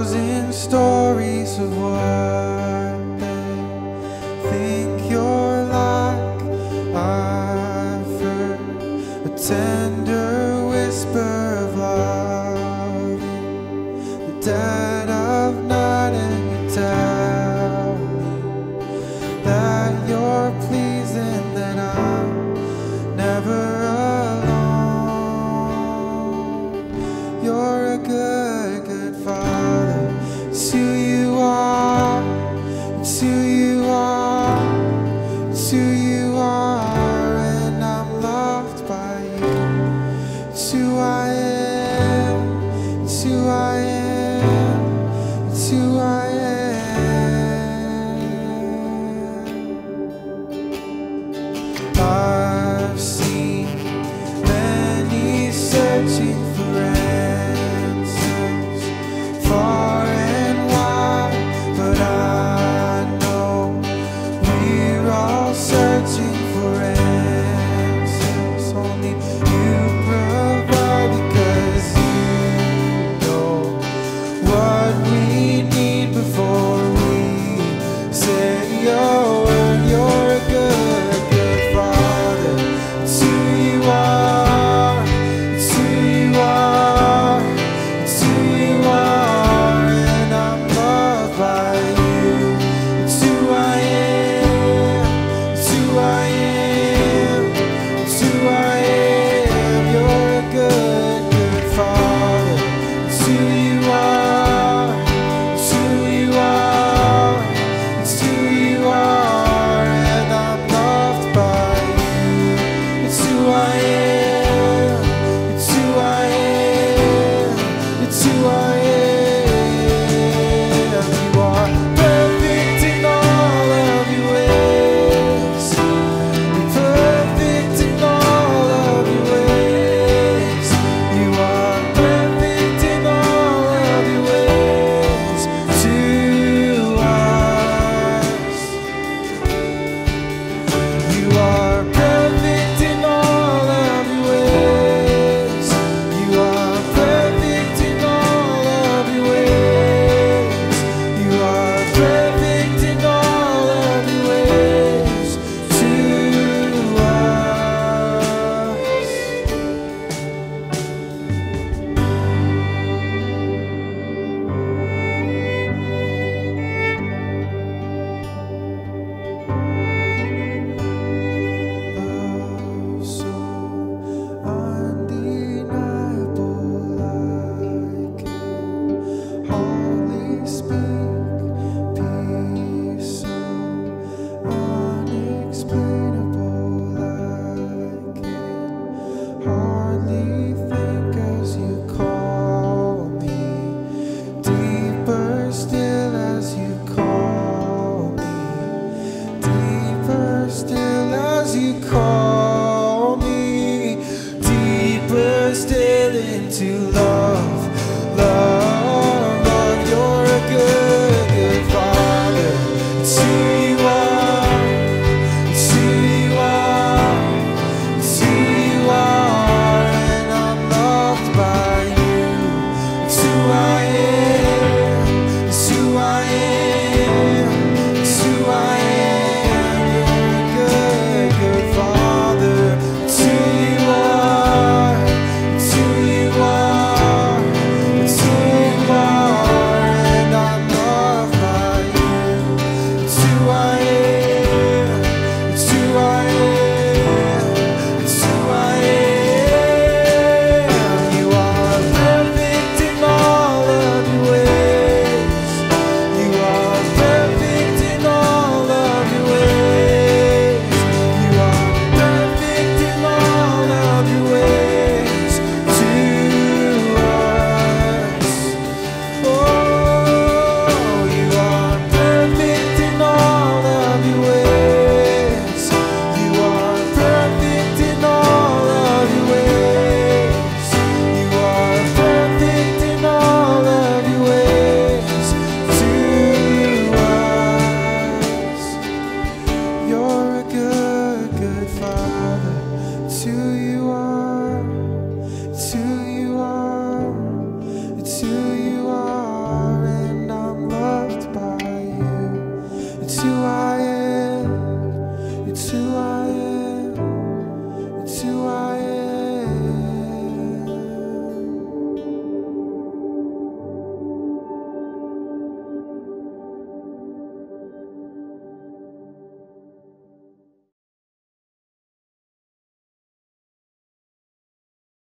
1,000 stories of what they think you're like. I've heard a tender whisper of love, the dead of night, and you tell me that you're pleased and that I'm never alone. You're a good